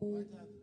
Right,